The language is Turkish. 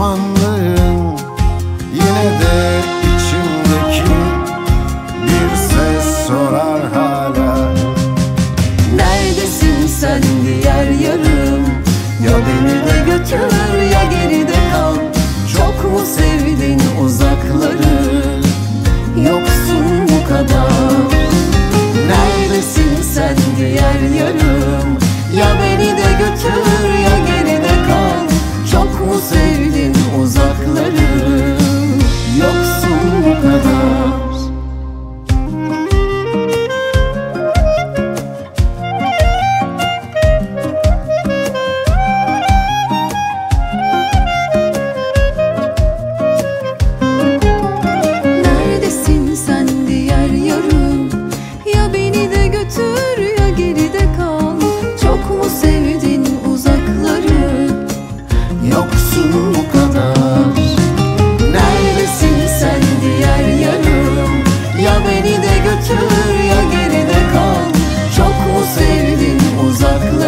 kahramanlığın yine de içimdeki bir ses sorar hala. Neredesin sen diğer yarım? Ya beni de götür ya geride kal. Çok mu sevdin uzakları? Yoksun bu kadar. Neredesin sen diğer yarım? Ya beni de götür ya geride kal. Çok mu sevdin uzakları? Yoksun bu kadar. Beni de götür ya geride kal. Çok mu sevdin uzakları?